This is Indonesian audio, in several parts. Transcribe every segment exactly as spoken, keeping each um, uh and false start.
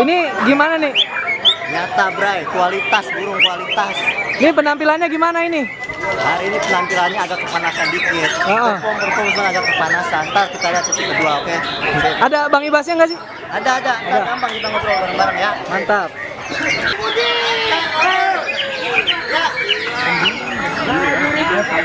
Ini gimana nih? Nyata, Bray, kualitas burung, kualitas. Ini penampilannya gimana ini? Hari ini penampilannya agak kepanasan dikit. Oh. Perform perform agak kepanasan. Ntar kita lihat sesi kedua, oke? Okay? Ada Bang Ibasnya nggak sih? Ada, ada. Ntar gampang kita ngobrol bareng-bareng ya. Mantap. Let's go.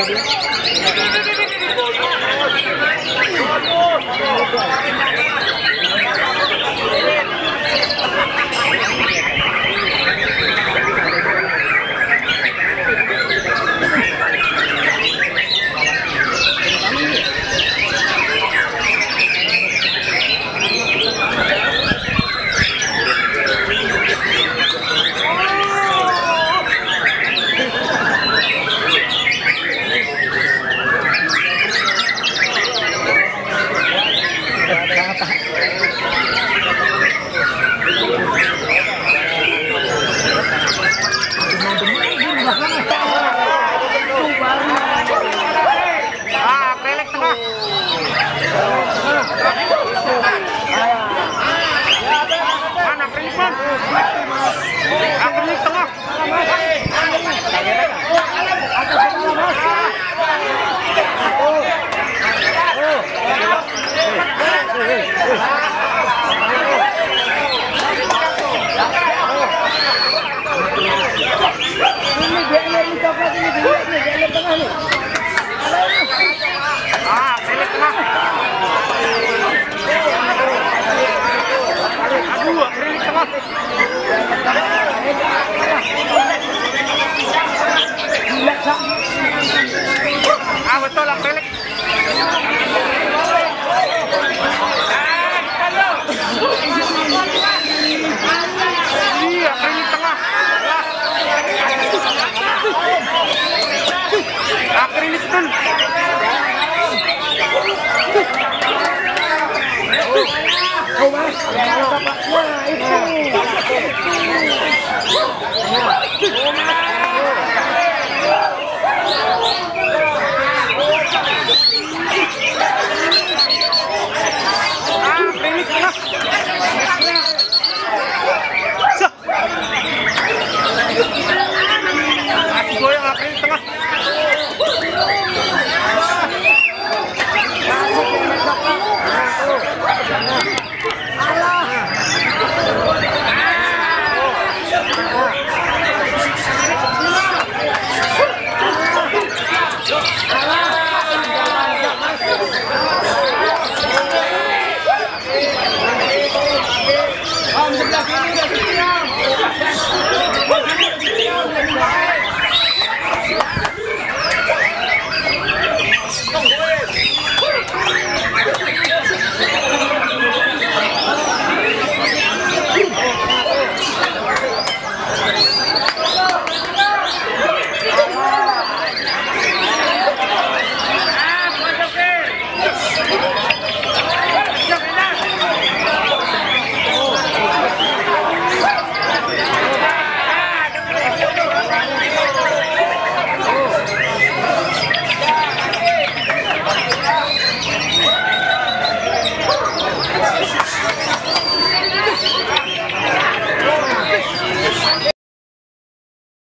Jangan